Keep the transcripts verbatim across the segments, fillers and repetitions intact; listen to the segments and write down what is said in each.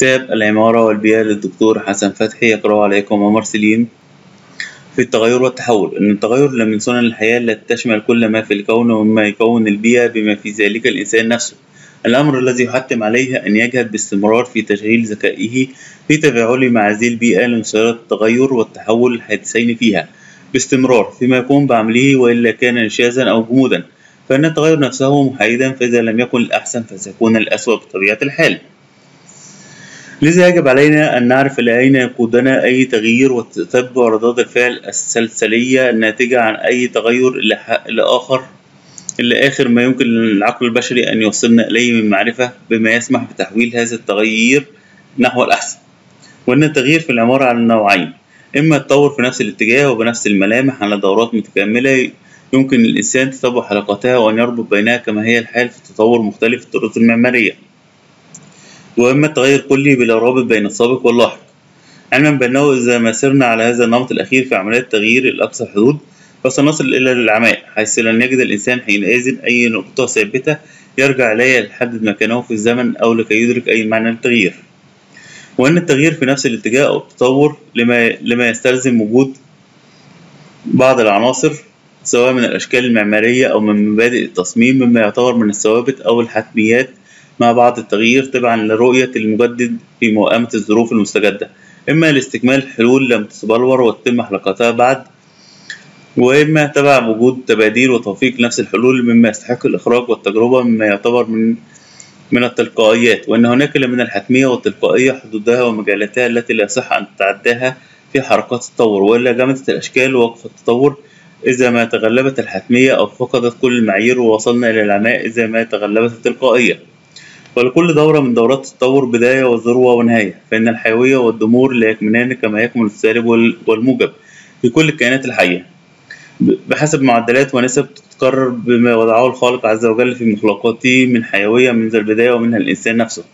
كتاب العمارة والبيئة للدكتور حسن فتحي يقرأه عليكم عمر سليم. في التغير والتحول، إن التغير من سنن الحياة التي تشمل كل ما في الكون ومما يكون البيئة بما في ذلك الإنسان نفسه، الأمر الذي يحتم عليه أن يجهد باستمرار في تشغيل ذكائه في تفاعله مع هذه البيئة لمساعدة التغير والتحول الحادثين فيها باستمرار فيما يقوم بعمله، وإلا كان انشازا أو جمودا، فإن التغير نفسه محايدا، فإذا لم يكن الأحسن فسيكون الأسوأ بطبيعة الحال. لذا يجب علينا أن نعرف إلى أين يقودنا أي تغيير وتتبع ردود الفعل السلسلية الناتجة عن أي تغير إلى آخر إلى آخر ما يمكن للعقل البشري أن يوصلنا إليه من معرفة بما يسمح بتحويل هذا التغيير نحو الأحسن. وأن التغيير في العمارة على نوعين، إما التطور في نفس الاتجاه وبنفس الملامح على دورات متكاملة يمكن للإنسان تتبع حلقاتها وأن يربط بينها كما هي الحال في تطور مختلف الطرق المعمارية، وإما التغير كلي بلا رابط بين السابق واللاحق، علما بأنه إذا ما سرنا على هذا النمط الأخير في عمليات التغيير الأقصى حدود فسنصل إلى العماء، حيث لن يجد الإنسان حينئذ أي نقطة ثابتة يرجع إليها ليحدد مكانه في الزمن أو لكي يدرك أي معنى للتغيير. وأن التغيير في نفس الاتجاه أو التطور لما لما يستلزم وجود بعض العناصر سواء من الأشكال المعمارية أو من مبادئ التصميم مما يعتبر من الثوابت أو الحتميات مع بعض التغيير تبعا لرؤية المجدد في موائمة الظروف المستجدة، إما لاستكمال حلول لم تتبلور وتتم حلقتها بعد، وإما تبع وجود تباديل وتوفيق نفس الحلول مما يستحق الإخراج والتجربة مما يعتبر من من التلقائيات، وأن هناك من الحتمية والتلقائية حدودها ومجالاتها التي لا يصح أن تتعداها في حركات التطور، وإلا جمدت الأشكال ووقف التطور إذا ما تغلبت الحتمية أو فقدت كل المعايير، ووصلنا إلى العماء إذا ما تغلبت التلقائية. ولكل دورة من دورات التطور بداية وذروة ونهاية، فإن الحيوية والضمور لا يكمنان كما يكمن السالب والموجب في كل الكائنات الحية بحسب معدلات ونسب تتكرر بما وضعه الخالق عز وجل في مخلوقاته من حيوية منذ البداية ومنها الإنسان نفسه،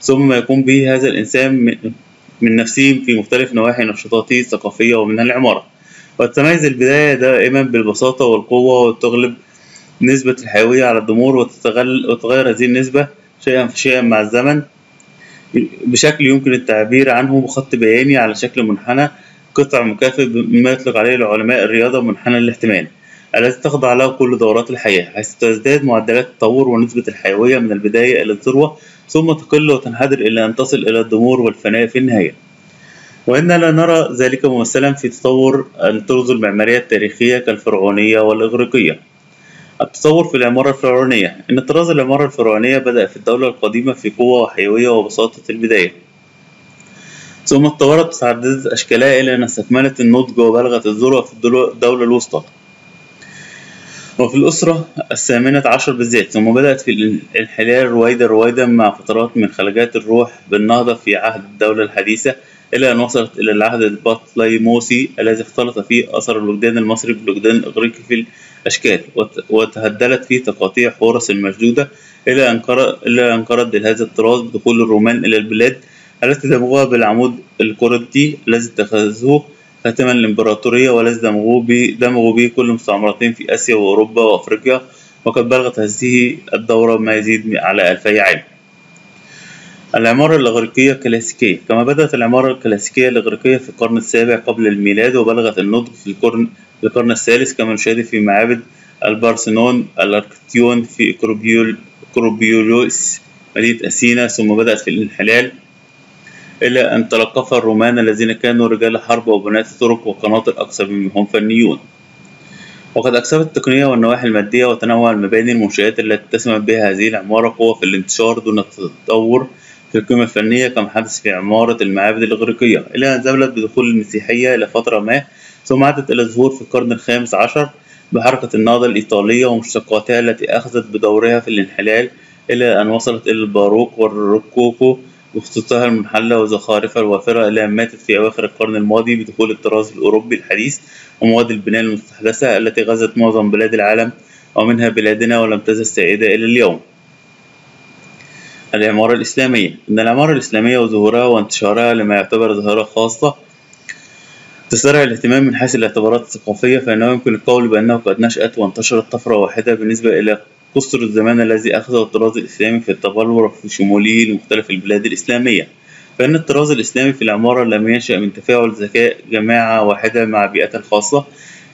ثم ما يقوم به هذا الإنسان من نفسه في مختلف نواحي نشاطاته الثقافية ومنها العمارة. وتتميز البداية دائما بالبساطة والقوة، وتغلب نسبة الحيوية على الضمور، وتتغير هذه النسبة شيئا فشيئا مع الزمن بشكل يمكن التعبير عنه بخط بياني على شكل منحنى قطع مكافئ مما يطلق عليه العلماء الرياضة منحنى الاحتمال التي تخضع له كل دورات الحياة، حيث تزداد معدلات التطور ونسبة الحيوية من البداية إلى الذروة ثم تقل وتنحدر إلى أن تصل إلى الضمور والفناء في النهاية. وإننا نرى ذلك ممثلا في تطور الطرز المعمارية التاريخية كالفرعونية والإغريقية. التطور في العمارة الفرعونية، إن طراز العمارة الفرعونية بدأ في الدولة القديمة في قوة وحيوية وبساطة البداية، ثم اتطورت وتعددت أشكالها إلى أن استكملت النضج وبلغت الذروة في الدولة الوسطى وفي الأسرة الثامنة عشر بالذات، ثم بدأت في الانحلال رويدا رويدا مع فترات من خلجات الروح بالنهضة في عهد الدولة الحديثة، إلى أن وصلت إلى العهد البطليموسي الذي اختلط فيه أثر الوجدان المصري بالوجدان الإغريقي في الأشكال، وتهدلت فيه تقاطيع حورس المشدودة إلى أن قرد هذا الطراز بدخول الرومان إلى البلاد التي دمغوها بالعمود الكورنثي الذي اتخذوه خاتما الإمبراطورية والذي دمغوا به كل مستعمرتين في آسيا وأوروبا وأفريقيا، وقد بلغت هذه الدورة ما يزيد على ألفي عام. العمارة الإغريقية الكلاسيكية، كما بدأت العمارة الكلاسيكية الإغريقية في القرن السابع قبل الميلاد وبلغت النضج في القرن القرن الثالث كما نشاهد في معابد البارسنون الأركتيون في إكروبيوليوس مدينة أثينا، ثم بدأت في الانحلال إلى أن تلقف الرومان الذين كانوا رجال حرب وبناة طرق وقناطر أكثر منهم فنيون، وقد أكسبت التقنية والنواحي المادية وتنوع المباني المنشآت التي تسمى بها هذه العمارة قوة في الانتشار دون التطور في القيمة الفنية كما حدث في عمارة المعابد الإغريقية، إلى أن ذبلت بدخول المسيحية إلى فترة ما، ثم عادت إلى الظهور في القرن الخامس عشر بحركة النهضة الإيطالية ومشتقاتها التي أخذت بدورها في الانحلال إلى أن وصلت إلى الباروك والروكوكو وخطوطها المنحلة وزخارفها الوافرة، إلى أن ماتت في أواخر القرن الماضي بدخول الطراز الأوروبي الحديث ومواد البناء المستحدثة التي غزت معظم بلاد العالم ومنها بلادنا ولم تزل سائدة إلى اليوم. العمارة الإسلامية، إن العمارة الإسلامية وظهورها وانتشارها لما يعتبر ظاهرة خاصة تسترعي الاهتمام من حيث الاعتبارات الثقافية، فإنه يمكن القول بأنه قد نشأت وانتشرت طفرة واحدة بالنسبة إلى قصر الزمان الذي أخذه الطراز الإسلامي في التبلور في شمولي لمختلف البلاد الإسلامية، فإن الطراز الإسلامي في العمارة لم ينشأ من تفاعل ذكاء جماعة واحدة مع بيئتها الخاصة،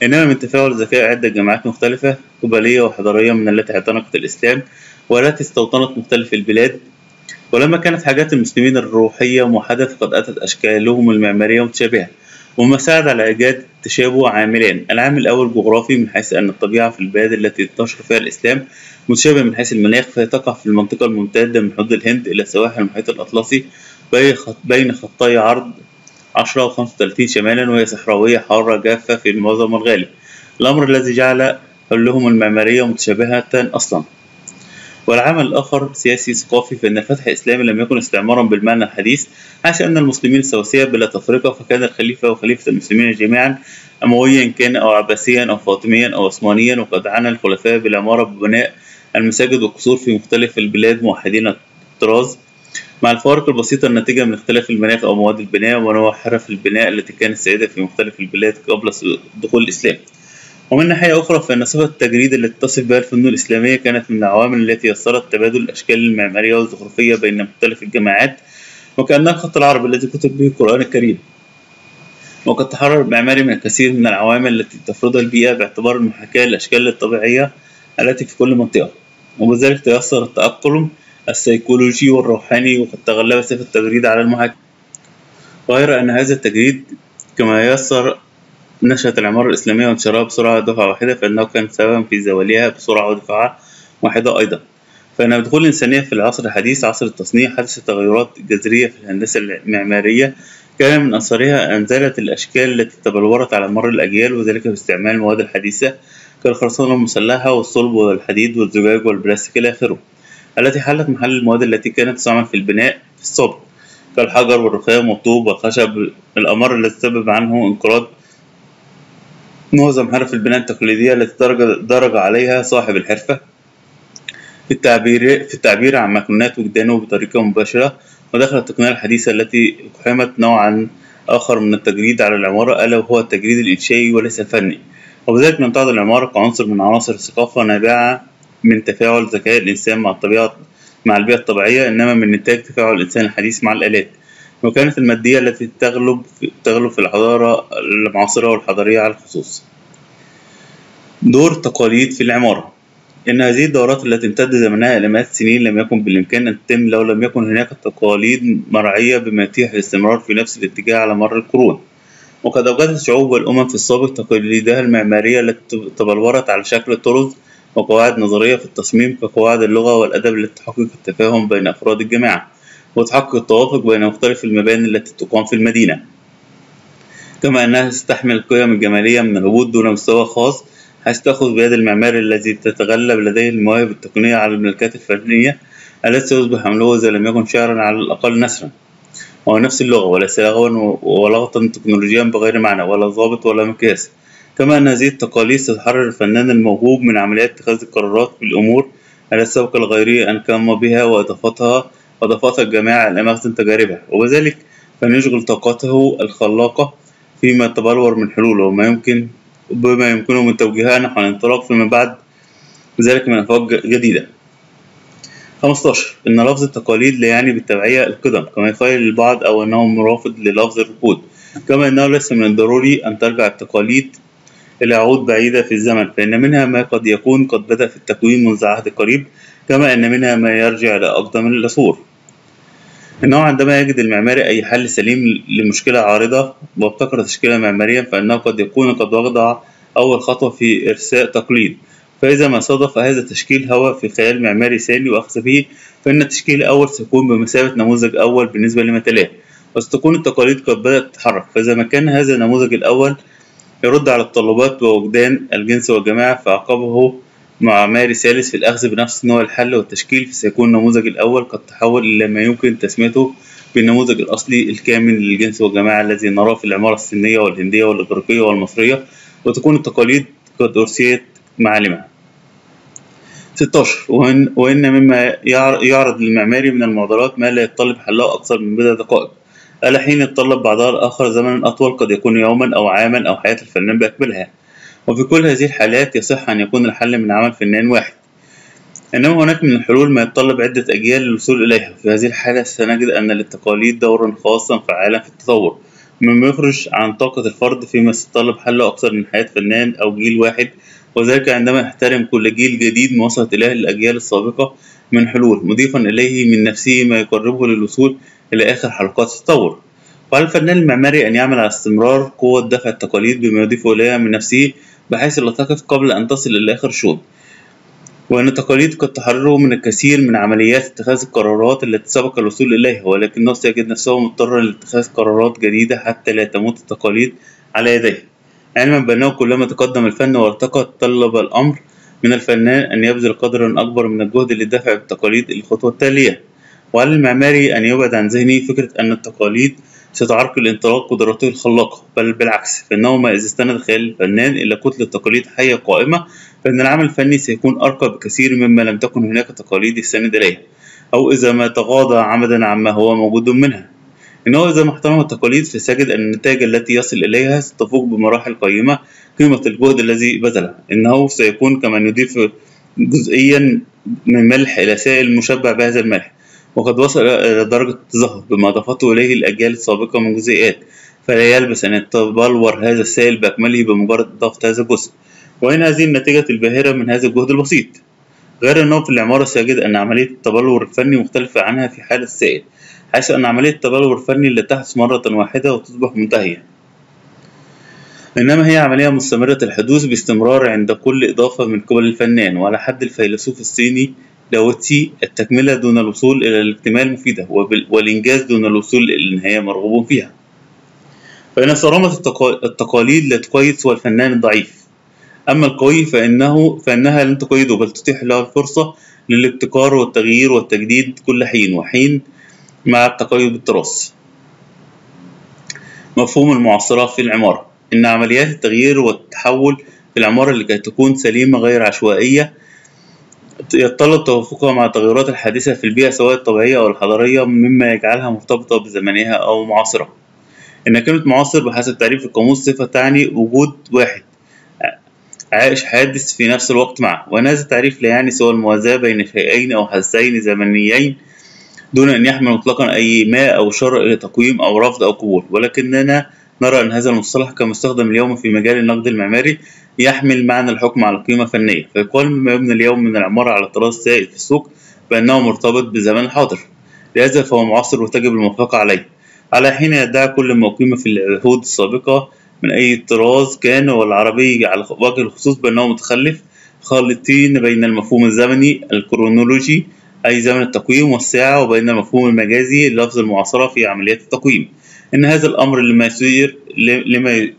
إنما من تفاعل ذكاء عدة جماعات مختلفة قبلية وحضارية من التي اعتنقت الإسلام والتي استوطنت مختلف البلاد. ولما كانت حاجات المسلمين الروحية موحدة فقد أتت أشكالهم المعمارية متشابهة، وما ساعد على إيجاد تشابه عاملان. العامل الأول جغرافي، من حيث أن الطبيعة في البلاد التي تنشر فيها الإسلام متشابهة من حيث المناخ، فتقع في المنطقة الممتدة من حدود الهند إلى سواحل المحيط الأطلسي بين خطي عرض عشرة وخمسة وثلاثين شمالا، وهي صحراوية حارة جافة في المعظم الغالب، الأمر الذي جعل حلهم المعمارية متشابهة أصلا. والعمل الآخر سياسي ثقافي، فإن الفتح الإسلامي لم يكن استعمارا بالمعنى الحديث، حيث أن المسلمين سواسية بلا تفرقة، فكان الخليفة وخليفة المسلمين جميعا أمويا كان أو عباسيا أو فاطميا أو عثمانيا، وقد عانى الخلفاء بالعمارة ببناء المساجد والقصور في مختلف البلاد موحدين الطراز، مع الفوارق البسيطة الناتجة من اختلاف المناخ أو مواد البناء ونوع حرف البناء التي كانت سائدة في مختلف البلاد قبل دخول الإسلام. ومن ناحية أخرى فإن صفة التجريد التي تصف بها الفنون الإسلامية كانت من العوامل التي يسرت تبادل الأشكال المعمارية والزخرفية بين مختلف الجماعات، وكأنها الخط العربي الذي كتب به القرآن الكريم. وقد تحرر المعماري من الكثير من العوامل التي تفرضها البيئة باعتبار المحاكاة للأشكال الطبيعية التي في كل منطقة، وبذلك تيسر التأقلم السيكولوجي والروحاني، وقد تغلب صفة التجريد على المحاكاة. غير أن هذا التجريد كما يسر نشأت العمارة الإسلامية وانتشارها بسرعة دفعة واحدة، فإنه كان سببا في زوالها بسرعة ودفعة واحدة أيضا. فإن دخول الإنسانية في العصر الحديث عصر التصنيع حدثت تغيرات جذرية في الهندسة المعمارية، كان من أثرها أن زالت الأشكال التي تبلورت على مر الأجيال، وذلك باستعمال المواد الحديثة كالخرسانة المسلحة والصلب والحديد والزجاج والبلاستيك إلى آخره، التي حلت محل المواد التي كانت تستعمل في البناء في السابق كالحجر والرخام والطوب والخشب، الأمر الذي تسبب عنه انقراض معظم حرف البناء التقليدية التي درج عليها صاحب الحرفة في التعبير في التعبير عن مكنونات وجدانه بطريقة مباشرة. ودخلت التقنية الحديثة التي اقتحمت نوعا آخر من التجريد على العمارة، ألا وهو التجريد الإنشائي وليس الفني، وبذلك نمتعض العمارة كعنصر من عناصر الثقافة نابعة من تفاعل ذكاء الإنسان مع الطبيعة مع البيئة الطبيعية، إنما من نتاج تفاعل الإنسان الحديث مع الآلات. وكانت المادية التي تغلب تغلب في الحضارة المعاصرة والحضارية على الخصوص. دور التقاليد في العمارة. إن هذه الدورات التي امتد زمنها إلى مئات السنين لم يكن بالإمكان أن تتم لو لم يكن هناك تقاليد مرعية بما يتيح الاستمرار في نفس الاتجاه على مر القرون. وقد أوجدت الشعوب والأمم في السابق تقاليدها المعمارية التي تبلورت على شكل طرز وقواعد نظرية في التصميم كقواعد اللغة والأدب لتحقيق التفاهم بين أفراد الجماعة وتحقق التوافق بين مختلف المباني التي تقام في المدينة، كما أنها تستحمل القيم الجمالية من الهبوط دون مستوى خاص، حيث تأخذ بيد المعمار الذي تتغلب لديه المواهب التقنية على الملكات الفنية التي سيصبح حمله إذا لم يكن شعرا على الأقل نثرا، وهو نفس اللغة وليس لغوا ولغة تكنولوجيا بغير معنى ولا ضابط ولا مقياس. كما أن هذه التقاليد ستحرر الفنان الموهوب من عمليات اتخاذ القرارات بالأمور التي سبق الغيري أن قام بها وأضافتها أضافت الجماعة إلى مخزن تجاربها، وبذلك فنشغل طاقته الخلاقة فيما تبلور من حلوله وما يمكن بما يمكنه من توجيهها نحو الانطلاق فيما بعد ذلك من أفاق جديدة. خمستاشر إن لفظ التقاليد لا يعني بالتبعية القدم كما يقال للبعض أو أنه مرافض للفظ الركود، كما أنه ليس من الضروري أن ترجع التقاليد إلى عهود بعيدة في الزمن، فإن منها ما قد يكون قد بدأ في التكوين منذ عهد قريب، كما أن منها ما يرجع إلى أقدم العصور. إنه عندما يجد المعماري أي حل سليم لمشكلة عارضة وابتكر تشكيلة معمارية فإنه قد يكون قد وضع أول خطوة في إرساء تقليد، فإذا ما صادف هذا التشكيل هوى في خيال معماري سالي وأخذ به فإن التشكيل الأول سيكون بمثابة نموذج أول بالنسبة لما تلاه، وستكون التقاليد قد بدأت تتحرك، فإذا ما كان هذا النموذج الأول يرد على التطلبات ووجدان الجنس والجماعة فعقبه معماري ثالث في الأخذ بنفس نوع الحل والتشكيل، فسيكون النموذج الأول قد تحول إلى ما يمكن تسميته بالنموذج الأصلي الكامل للجنس والجماعة الذي نراه في العمارة الصينية والهندية والإغريقية والمصرية، وتكون التقاليد قد أرسيت معالمها. ستاشر وإن مما يعرض للمعماري من المعضلات ما لا يتطلب حلها أكثر من بضع دقائق، ألا حين يتطلب بعضها الآخر زمنا أطول قد يكون يوما أو عاما أو حياة الفنان بأكملها، وفي كل هذه الحالات يصح أن يكون الحل من عمل فنان واحد. إنما هناك من الحلول ما يتطلب عدة أجيال للوصول إليها. في هذه الحالة سنجد أن للتقاليد دورا خاصا فعالا في التطور، مما يخرج عن طاقة الفرد فيما يتطلب حل أكثر من حياة فنان أو جيل واحد، وذلك عندما نحترم كل جيل جديد ما وصلت إليه الأجيال السابقة من حلول، مضيفا إليه من نفسه ما يقربه للوصول إلى آخر حلقات التطور. وعلى الفنان المعماري أن يعمل على استمرار قوة دفع التقاليد بما يضيف إليها من نفسه، بحيث لا تقف قبل أن تصل إلى آخر شوط، وأن التقاليد قد تحرره من الكثير من عمليات اتخاذ القرارات التي سبق الوصول إليها، ولكنه سيجد نفسه مضطرا لاتخاذ قرارات جديدة حتى لا تموت التقاليد على يديه، علما بأنه كلما تقدم الفن وارتقى طلب الأمر من الفنان أن يبذل قدرا أكبر من الجهد للدفع بالتقاليد للخطوة التالية. وعلى المعماري أن يبعد عن ذهنه فكرة أن التقاليد ستعرقل انطلاق قدراته الخلاقة، بل بالعكس، فإنه ما إذا استند خيال الفنان إلى كتلة تقاليد حية قائمة، فإن العمل الفني سيكون أرقى بكثير مما لم تكن هناك تقاليد يستند إليها، أو إذا ما تغاضى عمدا عما هو موجود منها. إنه إذا ما احترم التقاليد فسيجد أن النتائج التي يصل إليها ستفوق بمراحل قيمة قيمة الجهد الذي بذله، إنه سيكون كمن يضيف جزئيا من ملح إلى سائل مشبع بهذا الملح، وقد وصل إلى درجة التزهر بما أضافته إليه الأجيال السابقة من جزيئات، فلا يلبث أن يتبلور هذا السائل بأكمله بمجرد ضغط هذا الجزء، وإن هذه النتيجة الباهرة من هذا الجهد البسيط. غير أنه في العمارة سيجد أن عملية التبلور الفني مختلفة عنها في حال السائل، حيث أن عملية التبلور الفني لا تحدث مرة واحدة وتصبح منتهية، إنما هي عملية مستمرة الحدوث باستمرار عند كل إضافة من قبل الفنان. وعلى حد الفيلسوف الصيني لاوتي، التكملة دون الوصول إلى الاكتمال مفيدة، والإنجاز دون الوصول إلى النهاية مرغوب فيها. فإن صرامة التقاليد لا تقيد سوى الفنان الضعيف، أما القوي فإنه فإنها لن تقيده، بل تتيح له الفرصة للابتكار والتغيير والتجديد كل حين وحين مع التقيد بالتراث. مفهوم المعاصرة في العمارة: إن عمليات التغيير والتحول في العمارة لكي تكون سليمة غير عشوائية يتطلب توافقها مع التغيرات الحادثة في البيئة سواء الطبيعية أو الحضارية، مما يجعلها مرتبطة بزمنها أو معاصرة. إن كلمة معاصر بحسب تعريف القاموس صفة تعني وجود واحد عايش حادث في نفس الوقت معه، وأن هذا التعريف لا يعني سوى الموازاة بين شيئين أو حادثين زمنيين دون أن يحمل مطلقا أي ما أو شر إلى تقويم أو رفض أو قبول، ولكننا نرى أن هذا المصطلح كمستخدم اليوم في مجال النقد المعماري يحمل معنى الحكم على قيمة فنية، فيقال مما يبنى اليوم من العمارة على طراز سائد في السوق بأنه مرتبط بالزمن الحاضر، لهذا فهو معاصر وتجب الموافقة عليه، على حين يدعى كل ما أقيم في العهود السابقة من أي طراز كان، والعربي على وجه الخصوص بأنه متخلف، خالطين بين المفهوم الزمني الكرونولوجي أي زمن التقويم والساعة، وبين المفهوم المجازي لفظ المعاصرة في عمليات التقويم. إن هذا الأمر لما يصير لما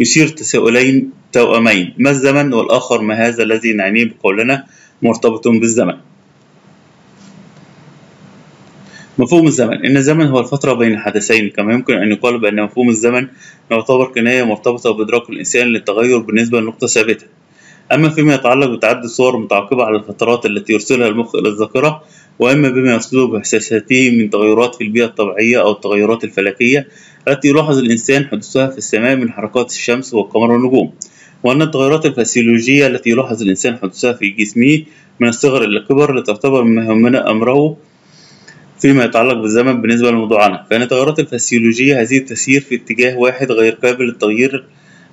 يشير تساؤلين توأمين: ما الزمن؟ والآخر ما هذا الذي نعنيه بقولنا مرتبط بالزمن. مفهوم الزمن: إن الزمن هو الفترة بين الحدثين، كما يمكن أن يقال بأن مفهوم الزمن يعتبر كناية مرتبطة بإدراك الإنسان للتغير بالنسبة لنقطة ثابتة. أما فيما يتعلق بتعدد صور متعاقبة على الفترات التي يرسلها المخ إلى الذاكرة، وإما بما يصله بإحساساته من تغيرات في البيئة الطبيعية أو التغيرات الفلكية التي يلاحظ الإنسان حدوثها في السماء من حركات الشمس والقمر والنجوم، وأن التغيرات الفسيولوجية التي يلاحظ الإنسان حدوثها في جسمه من الصغر إلى الكبر لا تعتبر مهمنا أمره فيما يتعلق بالزمن بالنسبة لموضوعنا، فإن التغيرات الفسيولوجية هذه تسير في اتجاه واحد غير قابل للتغيير،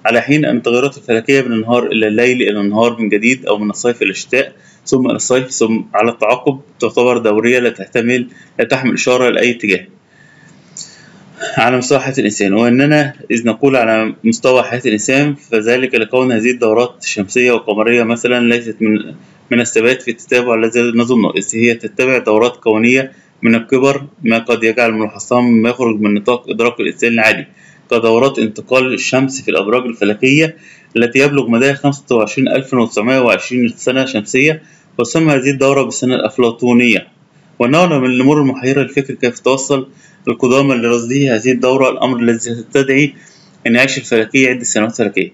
على حين أن التغيرات الفلكية من النهار إلى الليل إلى النهار من جديد، أو من الصيف إلى الشتاء ثم إلى الصيف ثم على التعاقب، تعتبر دورية لا تحتمل لا تحمل إشارة لأي اتجاه على مساحة الإنسان. وإننا إذ نقول على مستوى حياة الإنسان فذلك لكون هذه الدورات الشمسية والقمرية مثلا ليست من من الثبات في التتابع الذي نظنه، إذ هي تتبع دورات كونية من الكبر، ما قد يجعل ملاحظتها مما يخرج من نطاق إدراك الإنسان العادي، كدورات انتقال الشمس في الأبراج الفلكية التي يبلغ مداها خمسة وعشرين ألف وتسعمائة وعشرين سنة شمسية، وسمى هذه الدورة بالسنة الأفلاطونية. ونوع من الأمور المحيرة الفكر كيف توصل القدامى لرصده هذه الدورة، الأمر الذي تدعي انعاش الفلكية عدة سنوات فلكية.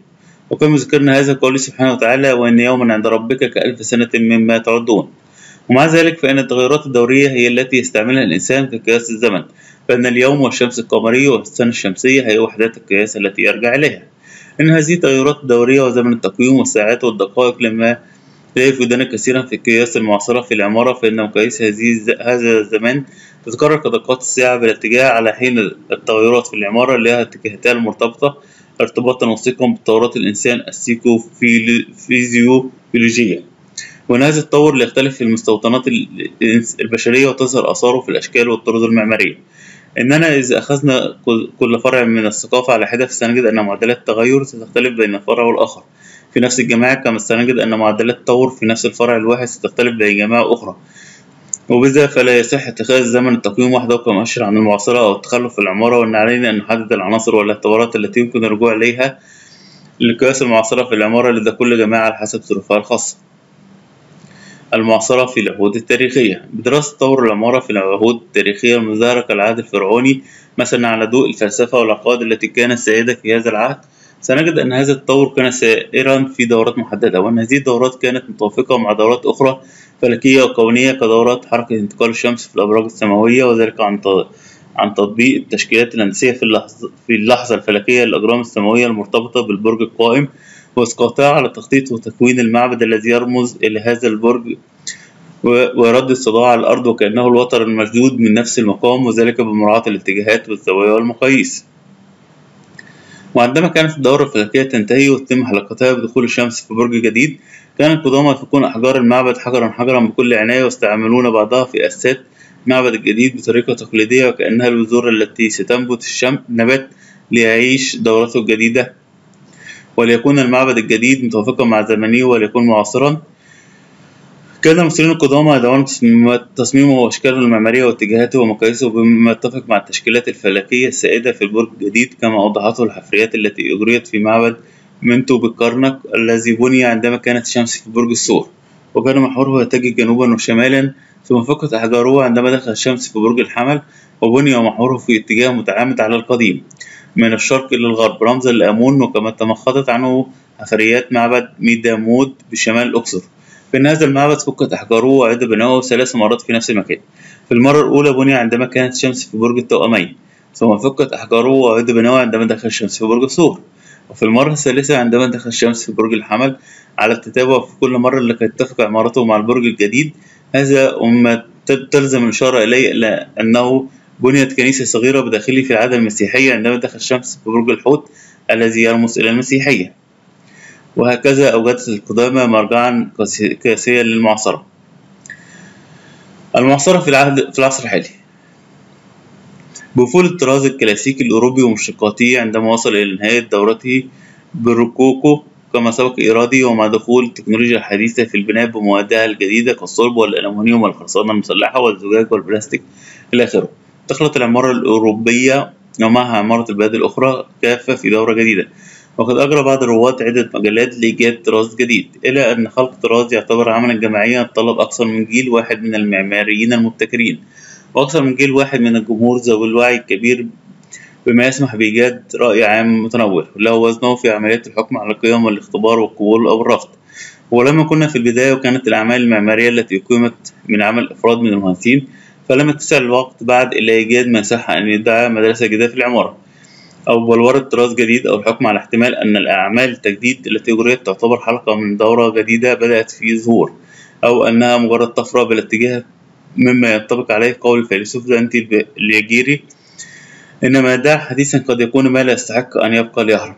وكما ذكرنا هذا قوله سبحانه وتعالى: وإن يوما عند ربك كألف سنة مما تعدون. ومع ذلك فإن التغيرات الدورية هي التي يستعملها الإنسان في قياس الزمن، فإن اليوم والشمس القمرية والسنة الشمسية هي وحدات القياس التي يرجع إليها. إن هذه التغيرات الدورية وزمن التقويم والساعات والدقائق لما تلاقي فقدانا كثيرا في القياس المعاصرة في العمارة، فإن مقاييس هذا الزمان تتكرر كدقات الساعة بالاتجاه، على حين التغيرات في العمارة لها اتجاهاتها المرتبطة ارتباطا وثيقا بتطورات الإنسان السيكوفيزيولوجية، وإن هذا التطور ليختلف في المستوطنات البشرية وتظهر آثاره في الأشكال والطرز المعمارية. إننا إذا أخذنا كل فرع من الثقافة على حدة فسنجد أن معدلات التغير ستختلف بين الفرع والآخر في نفس الجماعة، كما سنجد أن معدلات التطور في نفس الفرع الواحد ستختلف بين جماعة أخرى، وبذا فلا يصح اتخاذ زمن التقييم وحده كمؤشر عن المعاصرة أو التخلف في العمارة، وأن علينا أن نحدد العناصر والاعتبارات التي يمكن الرجوع إليها لقياس المعاصرة في العمارة لدى كل جماعة على حسب ظروفها الخاصة. المعاصرة في العهود التاريخية، بدراسة تطور العمارة في العهود التاريخية المزدهرة كالعهد الفرعوني مثلا على ضوء الفلسفة والعقائد التي كانت سائدة في هذا العهد، سنجد أن هذا التطور كان سائرا في دورات محددة، وأن هذه الدورات كانت متوافقة مع دورات أخرى فلكية وكونية كدورات حركة انتقال الشمس في الأبراج السماوية، وذلك عن عن تطبيق التشكيلات الهندسية في اللحظة في اللحظة الفلكية للأجرام السماوية المرتبطة بالبرج القائم، واسقاطها على تخطيط وتكوين المعبد الذي يرمز إلى هذا البرج ورد الصداع على الأرض وكأنه الوتر المشدود من نفس المقام، وذلك بمراعاة الاتجاهات والزوايا والمقاييس. وعندما كانت الدورة الفلكية تنتهي وتتم حلقتها بدخول الشمس في برج جديد، كان القدامى يفكون أحجار المعبد حجرا حجرا بكل عناية، ويستعملون بعضها في أساسات المعبد الجديد بطريقة تقليدية وكأنها البذور التي ستنبت الشمس نبات ليعيش دورته الجديدة، وليكون المعبد الجديد متوافقا مع زمنه وليكون معاصرا. كان المصريين القدامى يدعون تصميمه وأشكاله المعمارية واتجاهاته ومقاييسه بما يتفق مع التشكيلات الفلكية السائدة في البرج الجديد، كما أوضحته الحفريات التي أجريت في معبد مينتو بالكرنك الذي بني عندما كانت الشمس في برج الثور، وكان محوره يتجه جنوبا وشمالا، ثم فقت أحجاره عندما دخل الشمس في برج الحمل، وبني محوره في اتجاه متعامد على القديم من الشرق إلى الغرب رمزا لآمون، وكما تمخضت عنه حفريات معبد ميدامود بشمال الأقصر. فإن هذا المعبد فكت أحجاره وعاد بناؤه ثلاث مرات في نفس المكان. في المرة الأولى بني عندما كانت الشمس في برج التوأمين، ثم فكت أحجاره وعاد بناؤه عندما دخل الشمس في برج الثور، وفي المرة الثالثة عندما دخل الشمس في برج الحمل، على التتابع في كل مرة لكي تتفق عمارته مع البرج الجديد. هذا وما تلزم الإشارة إليه لأنه بنيت كنيسة صغيرة بداخله في العادة المسيحية عندما دخل الشمس في برج الحوت الذي يرمز إلى المسيحية. وهكذا أوجدت القدامى مرجعا قياسيا للمعاصرة. المعاصرة في العهد في العصر الحالي، بوفول الطراز الكلاسيكي الأوروبي ومشتقاته عندما وصل إلى نهاية دورته بالروكوكو كما سبق إيرادي، ومع دخول التكنولوجيا الحديثة في البناء بموادها الجديدة كالصلب والألمنيوم والخرسانة المسلحة والزجاج والبلاستيك إلى آخره، دخلت العمارة الأوروبية ومعها عمارة البلاد الأخرى كافة في دورة جديدة. وقد أجرى بعض الرواة عدة مجلات لإيجاد طراز جديد، إلى أن خلق طراز يعتبر عملا جماعيا يتطلب أكثر من جيل واحد من المعماريين المبتكرين، وأكثر من جيل واحد من الجمهور ذوي الوعي الكبير، بما يسمح بإيجاد رأي عام متنوع له وزنه في عمليات الحكم على القيم والاختبار والقبول أو الرفض. ولما كنا في البداية وكانت الأعمال المعمارية التي قيمت من عمل أفراد من المهندسين، فلم يتسع الوقت بعد إلى إيجاد مساحة أن يدعى مدرسة جديدة في العمارة أو بلورة طراز جديد، أو الحكم على احتمال أن الأعمال التجديد التي أجريت تعتبر حلقة من دورة جديدة بدأت في ظهور، أو أنها مجرد طفرة بالاتجاه، مما ينطبق عليه قول الفيلسوف دانتي ليجيري إن ما دعا حديثا قد يكون ما لا يستحق أن يبقى ليهرم.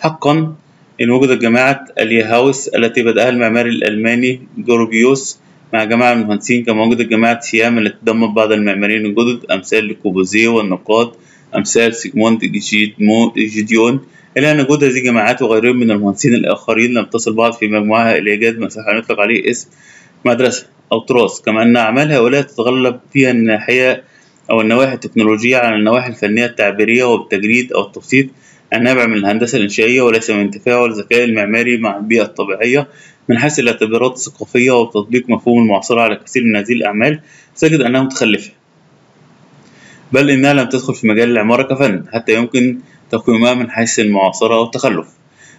حقا إن وجدت جماعة اليهاوس التي بدأها المعماري الألماني جورجيوس مع جماعة المهندسين، كما وجدت جماعة سيام التي تضمت بعض المعماريين الجدد أمثال لكوبوزيه والنقاد أمثال سيجموند جيديون، إلا أن وجود هذه الجماعات وغيرهم من المهندسين الآخرين لم تصل بعض في مجموعها إلى إيجاد مساحة يطلق عليه اسم مدرسة أو طراز، كما أن أعمال هؤلاء تتغلب فيها الناحية أو النواحي التكنولوجية على النواحي الفنية التعبيرية وبالتجريد أو التبسيط النابع من الهندسة الإنشائية، وليس من تفاعل الذكاء المعماري مع البيئة الطبيعية. من حيث الاعتبارات الثقافية وتطبيق مفهوم المعاصرة على كثير من هذه الأعمال، سجد أنها متخلفة، بل إنها لم تدخل في مجال العمارة كفن حتى يمكن تقييمها من حيث المعاصرة أو التخلف.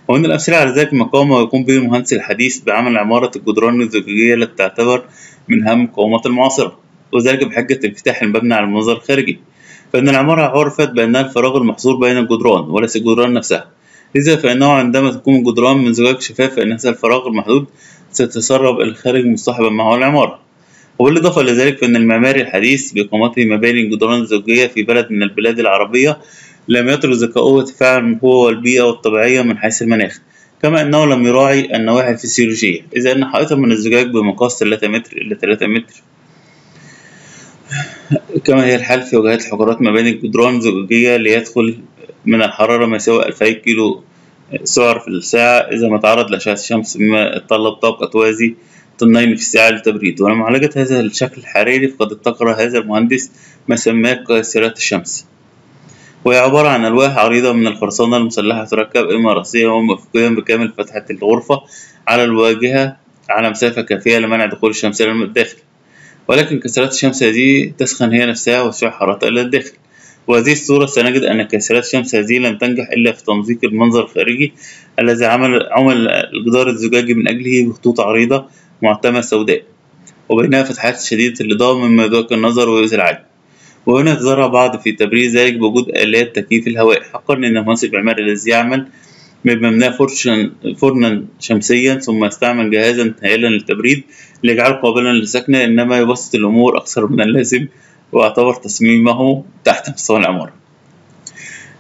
ومن الأمثلة على ذلك مقام يقوم به المهندس الحديث بعمل عمارة الجدران الزجاجية التي تعتبر من أهم مقومات المعاصرة، وذلك بحجة انفتاح المبنى على المنظر الخارجي، فإن العمارة عرفت بأنها الفراغ المحصور بين الجدران وليس الجدران نفسها، لذا فإنه عندما تكون الجدران من زجاج شفاف فإن هذا الفراغ المحدود تتسرب الخارج مصطحبا معه العمارة. وبالإضافة لذلك فإن المعماري الحديث بإقامته مباني جدران زجاجية في بلد من البلاد العربية لم يترك ذكاؤه تفاعلا هو والبيئة والطبيعية من حيث المناخ، كما أنه لم يراعي النواحي الفسيولوجية، إذ أن حائطا من الزجاج بمقاس ثلاثة متر إلى ثلاثة متر كما هي الحال في وجهات الحجرات مباني الجدران الزجاجية ليدخل من الحرارة ما يساوي ألفي كيلو سعر في الساعة إذا ما تعرض لأشعة الشمس، مما يتطلب طاقة توازي طنين في الساعة للتبريد. ولمعالجة هذا الشكل الحراري فقد ابتكر هذا المهندس ما سماه كاسرات الشمس، وهي عبارة عن ألواح عريضة من الخرسانة المسلحة تركب إما رأسيا ومفكيا بكامل فتحة الغرفة على الواجهة على مسافة كافية لمنع دخول الشمس إلى الداخل، ولكن كاسرات الشمس هذه تسخن هي نفسها وتشع حرارتها إلى الداخل. وهذه الصورة سنجد أن كاسرات الشمس هذه لم تنجح إلا في تمزيق المنظر الخارجي الذي عمل عمل الجدار الزجاجي من أجله بخطوط عريضة معتمة سوداء وبينها فتحات شديدة الإضاءة مما يدرك النظر ويؤذي العين. وهنا تزرع بعض في تبرير ذلك بوجود آلات تكييف الهواء. حقا أن المهندس المعماري الذي يعمل من مبناه فرنا شمسيا ثم يستعمل جهازا هائلا للتبريد ليجعله قابلا للسكنة، إنما يبسط الأمور أكثر من اللازم واعتبر تصميمه تحت مستوى العمارة.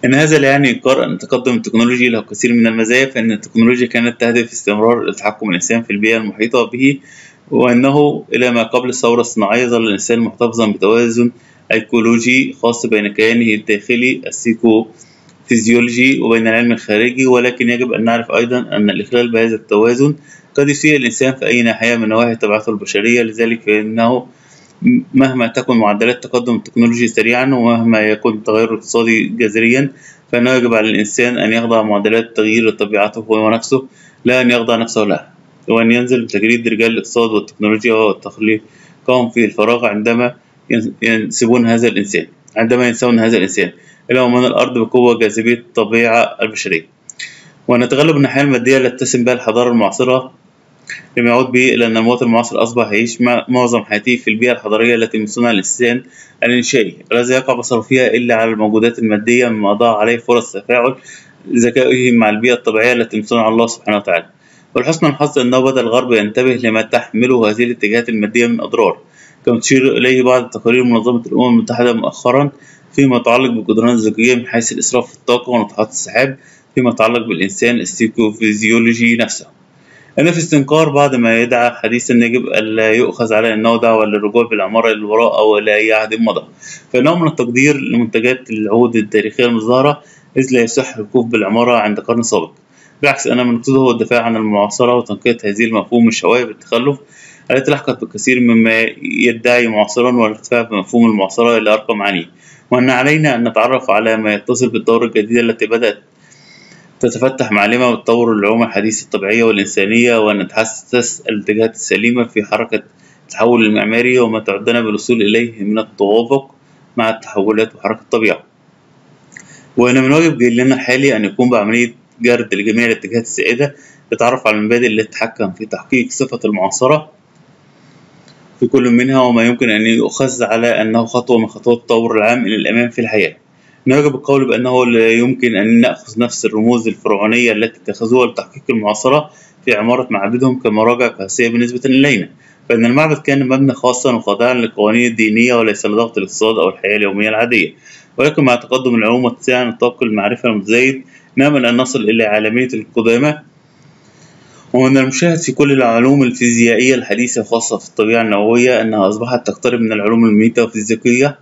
إن هذا لا يعني إنكار أن تقدم التكنولوجيا له كثير من المزايا، فإن التكنولوجيا كانت تهدف استمرار التحكم الإنسان في البيئة المحيطة به، وأنه إلى ما قبل الثورة الصناعية ظل الإنسان محتفظا بتوازن أيكولوجي خاص بين كيانه الداخلي السيكوفيزيولوجي وبين العلم الخارجي، ولكن يجب أن نعرف أيضا أن الإخلال بهذا التوازن قد يسيء الإنسان في أي ناحية من نواحي طبيعته البشرية. لذلك فإنه مهما تكن معدلات تقدم التكنولوجي سريعا ومهما يكون التغير الاقتصادي جذريا، فإنه يجب على الإنسان أن يخضع معدلات تغيير طبيعته هو نفسه لا أن يخضع نفسه لها، وأن ينزل بتجريد رجال الاقتصاد والتكنولوجيا وتخليقهم في الفراغ عندما ينسبون هذا الإنسان عندما ينسون هذا الإنسان إلى من الأرض بقوة جاذبية الطبيعة البشرية. ونتغلب الناحية المادية التي تتسم بها الحضارة المعاصرة لما يعود به إلى أن المواطن المعاصر أصبح يعيش معظم حياته في البيئة الحضرية التي من صنع الإنسان الإنشائي الذي يقع بصرفها إلا على الموجودات المادية، مما أضاع عليه فرص تفاعل ذكائه مع البيئة الطبيعية التي من صنع الله سبحانه وتعالى. ولحسن الحظ أنه بدأ الغرب ينتبه لما تحمله هذه الاتجاهات المادية من أضرار، كما تشير إليه بعض تقارير منظمة الأمم المتحدة مؤخرا فيما يتعلق بالجدران الزجاجية من حيث الإسراف في الطاقة وناطحات السحاب فيما يتعلق بالإنسان السيكوفيزيولوجي نفسه. أنا في استنكار بعض ما يدعى حديثا يجب ألا يؤخذ على أنه دعوة للرجوع بالعمارة للوراء أو إلى أي عهد مضى، فإنه من التقدير لمنتجات العهود التاريخية المزدهرة، إذ لا يصح الوقوف بالعمارة عند قرن سابق. بالعكس، أنا من قصده هو الدفاع عن المعاصرة وتنقية هذه المفهوم الشوائب التخلف التي لحقت بالكثير مما يدعي معاصرا، والارتفاع بمفهوم المعاصرة إلى أرقام عالية، وأن علينا أن نتعرف على ما يتصل بالدورة الجديدة التي بدأت تتفتح معلمة وتطور العلوم الحديثة الطبيعية والإنسانية، ونتحسس الاتجاهات السليمة في حركة التحول المعماري وما تعدنا بالوصول إليه من التوافق مع التحولات وحركة الطبيعة. وأن من واجب جيلنا الحالي أن يقوم بعملية جرد لجميع الاتجاهات السائدة، يتعرف على المبادئ التي تتحكم في تحقيق صفة المعاصرة في كل منها، وما يمكن أن يؤخذ على أنه خطوة من خطوات التطور العام إلى الأمام في الحياة. يجب القول بأنه لا يمكن أن نأخذ نفس الرموز الفرعونية التي اتخذوها لتحقيق المعاصرة في عمارة معابدهم كمراجع قاسية بالنسبة إلينا، فإن المعبد كان مبنى خاصا وخاضعا للقوانين الدينية وليس لضغط الاقتصاد أو الحياة اليومية العادية. ولكن مع تقدم العلوم واتساع نطاق المعرفة المتزايد نأمل أن نصل إلى عالمية القدامى، ومن المشاهد في كل العلوم الفيزيائية الحديثة خاصة في الطبيعة النووية أنها أصبحت تقترب من العلوم الميتافيزيقية.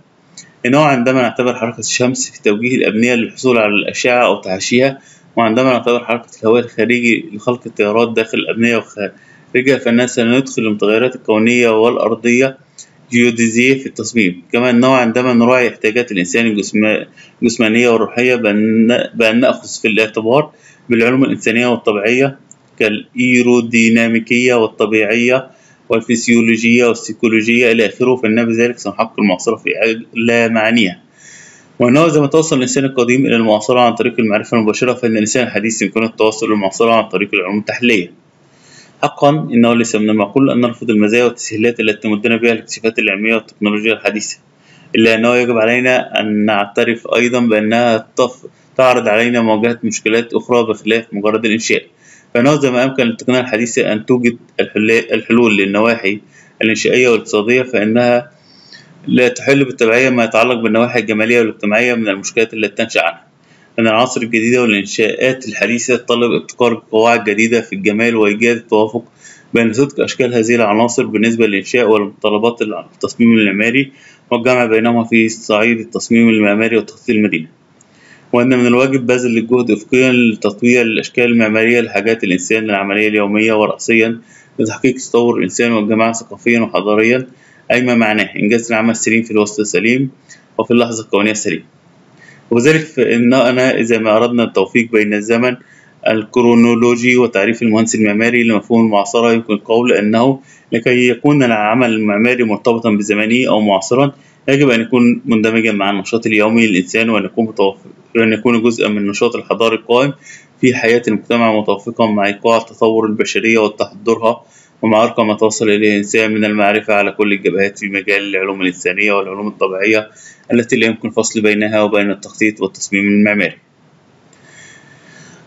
إنه عندما نعتبر حركة الشمس في توجيه الأبنية للحصول على الأشعة أو تحاشيها، وعندما نعتبر حركة الهواء الخارجي لخلق التيارات داخل الأبنية وخارجها، فإننا سندخل المتغيرات الكونية والأرضية جيوديزية في التصميم. كما أنه عندما نراعي احتياجات الإنسان الجسمانية والروحية بأن نأخذ في الاعتبار بالعلوم الإنسانية والطبيعية كالإيروديناميكية والطبيعية والفسيولوجية والسيكولوجية إلى آخره، فإن بذلك سنحقق المعاصرة في لا معانيها. وأنه إذا ما توصل الإنسان القديم إلى المعاصرة عن طريق المعرفة المباشرة، فإن الإنسان الحديث يمكن التوصل للمعاصرة عن طريق العلوم التحليلية. حقا إنه ليس من المعقول أن نرفض المزايا والتسهيلات التي تمدنا بها الاكتشافات العلمية والتكنولوجيا الحديثة، إلا أنه يجب علينا أن نعترف أيضا بأنها تعرض علينا مواجهة مشكلات أخرى بخلاف مجرد الإنشاء. فنهض ما أمكن للتقنية الحديثة أن توجد الحلول للنواحي الإنشائية والاقتصادية، فإنها لا تحل بالتبعية ما يتعلق بالنواحي الجمالية والاجتماعية من المشكلات التي تنشأ عنها، أن العصر الجديد والإنشاءات الحديثة تطلب ابتكار قواعد جديدة في الجمال وإيجاد التوافق بين صدق أشكال هذه العناصر بالنسبة للإنشاء والمتطلبات التصميم المعماري والجمع بينهما في صعيد التصميم المعماري وتخطيط المدينة، وأن من الواجب بذل الجهد إفقيا لتطوير الأشكال المعمارية لحاجات الإنسان العملية اليومية ورأسيا لتحقيق تطور الإنسان والجماعة ثقافيا وحضاريا، أي ما معناه إنجاز العمل السليم في الوسط السليم وفي اللحظة الكونية السليمة. وذلك فإننا إذا ما أردنا التوفيق بين الزمن الكرونولوجي وتعريف المهندس المعماري لمفهوم المعاصرة، يمكن القول أنه لكي يكون العمل المعماري مرتبطا بزمنه أو معاصرا يجب أن يكون مندمجا مع النشاط اليومي للإنسان وأن يكون متوافق وأن يكون جزءا من النشاط الحضاري القائم في حياة المجتمع متوافقا مع إيقاع التطور البشرية وتحضرها ومع أرقى ما توصل إليه الإنسان من المعرفة على كل الجبهات في مجال العلوم الإنسانية والعلوم الطبيعية التي لا يمكن الفصل بينها وبين التخطيط والتصميم المعماري.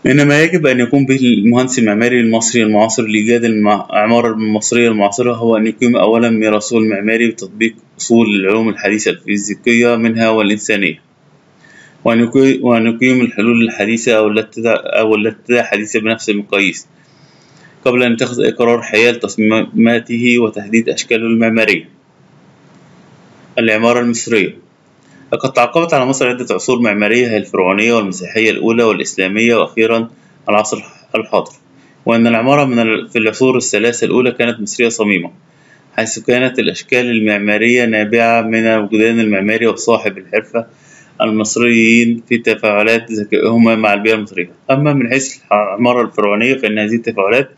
إنما يجب أن يقوم به المهندس المعماري المصري المعاصر لإيجاد العمارة المصرية المعاصرة هو أن يقيم أولا ميراثه المعماري بتطبيق أصول العلوم الحديثة الفيزيائية منها والإنسانية، وأن يقيم الحلول الحديثة أو التي حديثة بنفس المقاييس قبل أن يتخذ أي قرار حيال تصميماته وتحديد أشكاله المعمارية. العمارة المصرية لقد تعاقبت على مصر عدة عصور معمارية، هي الفرعونية والمسيحية الأولى والإسلامية وأخيرا العصر الحاضر، وأن العمارة من في العصور الثلاثة الأولى كانت مصرية صميمة، حيث كانت الأشكال المعمارية نابعة من الوجدان المعماري وصاحب الحرفة المصريين في تفاعلات ذكائهما مع البيئة المصرية. أما من حيث العمارة الفرعونية فإن هذه التفاعلات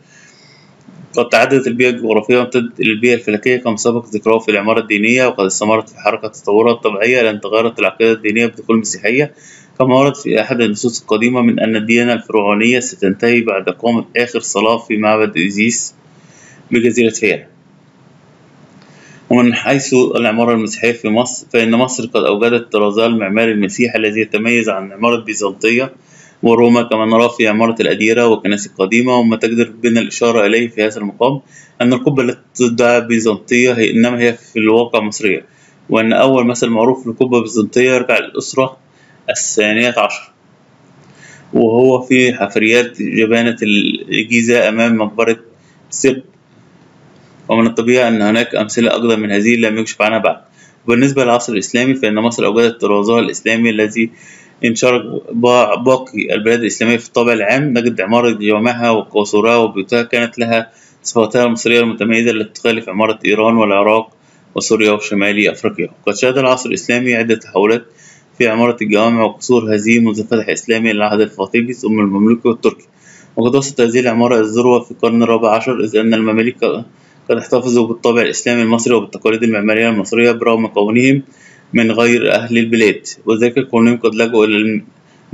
قد تعدت البيئة الجغرافية وامتدت إلى البيئة الفلكية كما سبق ذكره في العمارة الدينية، وقد استمرت في حركة تطورها الطبيعية لأن تغيرت العقيدة الدينية بدخول المسيحية، كما ورد في أحد النصوص القديمة من أن الديانة الفرعونية ستنتهي بعد إقامة آخر صلاة في معبد إيزيس بجزيرة فيلا. ومن حيث العمارة المسيحية في مصر فإن مصر قد أوجدت طرازها المعماري المسيحي الذي يتميز عن العمارة البيزنطية وروما كما نرى في عمارة الأديرة والكنائس القديمة، وما تقدر بنا الإشارة إليه في هذا المقام أن القبة التي تدعى بيزنطية هي إنما هي في الواقع مصرية، وأن أول مثل معروف للقبة البيزنطية يرجع للأسرة الثانية عشر وهو في حفريات جبانة الجيزة أمام مقبرة سيب، ومن الطبيعي أن هناك أمثلة أقدم من هذه لم يكشف عنها بعد. وبالنسبة للعصر الإسلامي فإن مصر أوجدت طرازها الإسلامي الذي انشرك باقي البلاد الإسلامية في الطابع العام، نجد عمارة جوامعها وقصورها وبيوتها كانت لها صفاتها المصرية المتميزة التي تخالف عمارة إيران والعراق وسوريا وشمالي أفريقيا. وقد شهد العصر الإسلامي عدة تحولات في عمارة الجوامع وقصور هذه منذ الفتح الإسلامي للعهد الفاطمي ثم المملوكي والتركي، وقد وصلت هذه العمارة الذروة في القرن الرابع عشر، إذ أن المماليك قد احتفظوا بالطابع الإسلامي المصري وبالتقاليد المعمارية المصرية برغم كونهم من غير أهل البلاد، وذلك كونهم قد لجؤوا إلى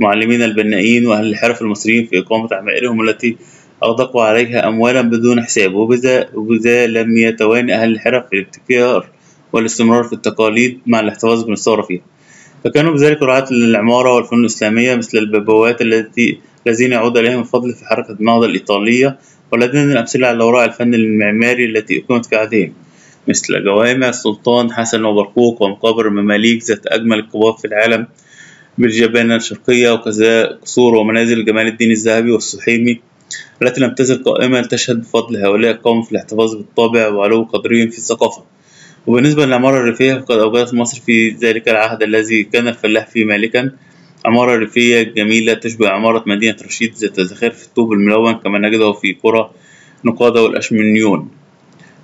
المعلمين البنائيين وأهل الحرف المصريين في إقامة عمائرهم التي أغدقوا عليها أموالا بدون حساب، وبذا وبذا لم يتوانى أهل الحرف في الابتكار والاستمرار في التقاليد مع الاحتفاظ بالثورة فيها، فكانوا بذلك رعاة للعمارة والفنون الإسلامية مثل البابوات التي الذين يعود إليهم الفضل في حركة النهضة الإيطالية، ولدينا الأمثلة على ورع الفن المعماري التي أقيمت كعادهم مثل جوامع السلطان حسن وبرقوق ومقابر المماليك ذات أجمل القباب في العالم بالجبانة الشرقية، وكذا قصور ومنازل جمال الدين الذهبي والسحيمي التي لم تزل قائمة لتشهد بفضل هؤلاء القوم في الاحتفاظ بالطابع وعلو قدرهم في الثقافة. وبالنسبة للعمارة الريفية فقد أوجدت مصر في ذلك العهد الذي كان الفلاح فيه مالكا عمارة ريفية جميلة تشبه عمارة مدينة رشيد ذات زخارف الطوب الملون كما نجده في قرى نقادة والأشمنيون.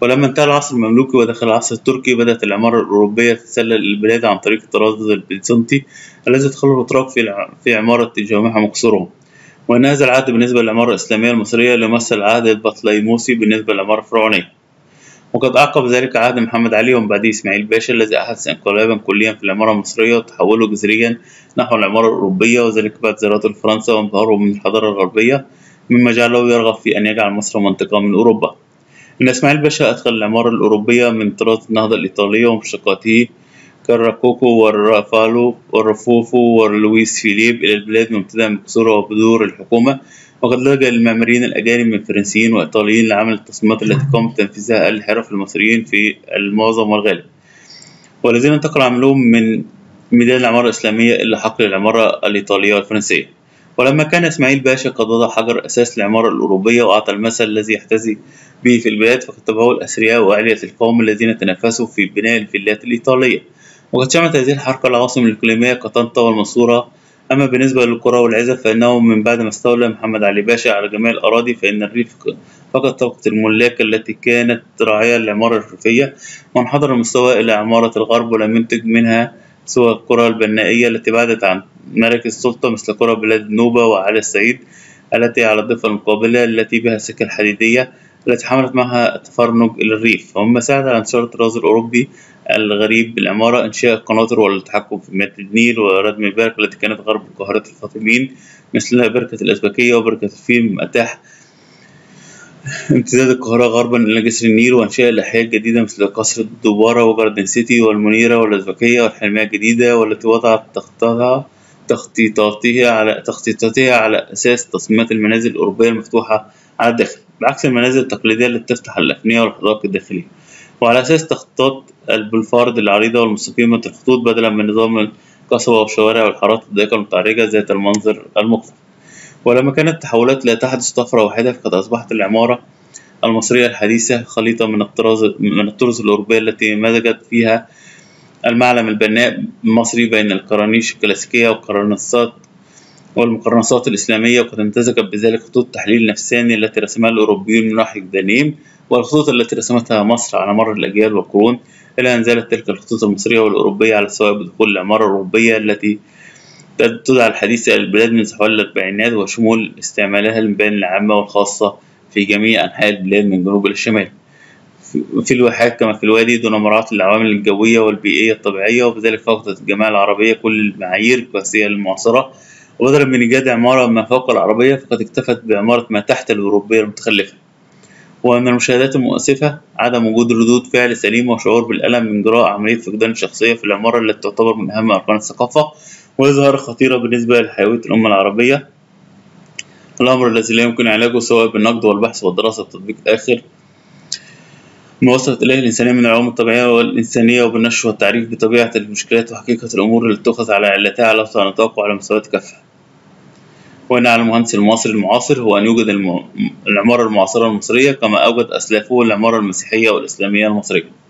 ولما انتهى العصر المملوكي ودخل العصر التركي بدأت العمارة الأوروبية تتسلل البلاد عن طريق الطراز البيزنطي الذي دخله الأتراك في في عمارة جوامعهم وقصورهم، وأن هذا العهد بالنسبة للعمارة الإسلامية المصرية لمثل العهد البطليموسي بالنسبة للعمارة الفرعونية. وقد أعقب ذلك عهد محمد علي ومن بعده إسماعيل باشا الذي أحدث انقلابا كليا في العمارة المصرية وتحوله جذريا نحو العمارة الأوروبية، وذلك بعد زيارته لفرنسا وانبهاره من الحضارة الغربية مما جعله يرغب في أن يجعل مصر منطقة من أوروبا. إن إسماعيل باشا أدخل العمارة الأوروبية من طراز النهضة الإيطالية ومشتقاته كالراكوكو والرافالو والرفوفو واللويس فيليب إلى البلاد ممتدة من قصورها وبذور الحكومة، وقد لجأ المعماريين الأجانب من الفرنسيين وإيطاليين لعمل التصميمات التي قام بتنفيذها الحرف المصريين في المعظم والغالب، والذين انتقل عملهم من ميدان العمارة الإسلامية إلى حقل العمارة الإيطالية والفرنسية. ولما كان إسماعيل باشا قد وضع حجر أساس العمارة الأوروبية وأعطى المثل الذي يحتذي به في البلاد، فقد تبعه الأثرياء وأعلية القوم الذين تنافسوا في بناء الفيلات الإيطالية. وقد شملت هذه الحركة العواصم الإقليمية كطنطا والمنصورة. أما بالنسبة للقرى والعزب فإنه من بعد ما استولى محمد علي باشا على جميع الأراضي فإن الريف فقد تركت الملاك التي كانت راعية للعمارة الريفية، وانحدر المستوى إلى عمارة الغرب، ولم ينتج منها سوى القرى البنائية التي بعدت عن مراكز السلطة مثل قرى بلاد نوبه وعلى السيد التي على الضفة المقابلة التي بها السكة الحديدية التي حملت معها التفرنج إلى الريف، ومما ساعد على انتشار الطراز الأوروبي الغريب بالعمارة، إنشاء القناطر والتحكم في مياه النيل وردم البرك التي كانت غرب قاهرة الفاطميين مثل بركة الأزبكية وبركة الفيم، أتاح امتداد القاهرة غربا إلى جسر النيل وإنشاء الأحياء الجديدة مثل قصر الدوبارة وجاردن سيتي والمنيرة والأزبكية والحلمية الجديدة، والتي وضعت تخطيطها تخطيطاتها على تخطيطاتها على أساس تصميمات المنازل الأوروبية المفتوحة على الداخل، بعكس المنازل التقليدية التي تفتح على الأفنية والحدائق الداخلية، وعلى أساس تخطيطات البلفارد العريضة والمستقيمة الخطوط بدلا من نظام القصبة والشوارع والحارات الضيقة المتعرجة ذات المنظر المقفل. ولما كانت التحولات لا تحدث طفرة واحدة، فقد أصبحت العمارة المصرية الحديثة خليطة من الطراز من الطرز الأوروبية التي مزجت فيها المعلم البناء المصري بين الكرانيش الكلاسيكية والقرنصات والمقرنصات الإسلامية، وقد امتزجت بذلك خطوط التحليل النفساني التي رسمها الأوروبيون من ناحية دانيم، والخطوط التي رسمتها مصر على مر الأجيال والقرون، إلى أن زالت تلك الخطوط المصرية والأوروبية على السواء بدخول العمارة الأوروبية التي تدعى الحديثة للبلاد من حوالي الأربعينات، وشمول استعمالها المباني العامة والخاصة في جميع أنحاء البلاد من جنوب إلى الشمال، في الواحات كما في الوادي، دون مراعاة العوامل الجوية والبيئية الطبيعية. وبذلك فقدت الجماعة العربية كل المعايير الكلاسيكية المعاصرة، وبدلا من إيجاد عمارة ما فوق العربية فقد اكتفت بعمارة ما تحت الأوروبية المتخلفة. ومن المشاهدات المؤسفة عدم وجود ردود فعل سليمة وشعور بالألم من جراء عملية فقدان الشخصية في العمارة التي تعتبر من أهم أركان الثقافة، وظاهرة خطيرة بالنسبة لحيوية الأمة العربية، الأمر الذي لا يمكن علاجه سواء بالنقد والبحث والدراسة وتطبيق آخر ما وصلت إليه الإنسانية من العلوم الطبيعية والإنسانية، وبالنشر والتعريف بطبيعة المشكلات وحقيقة الأمور التي تؤخذ على علتها على نطاق وعلى مستويات كافة. وإن على المهندس المصري المعاصر هو أن يوجد العمارة المعاصرة المصرية كما أوجد أسلافه العمارة المسيحية والإسلامية المصرية.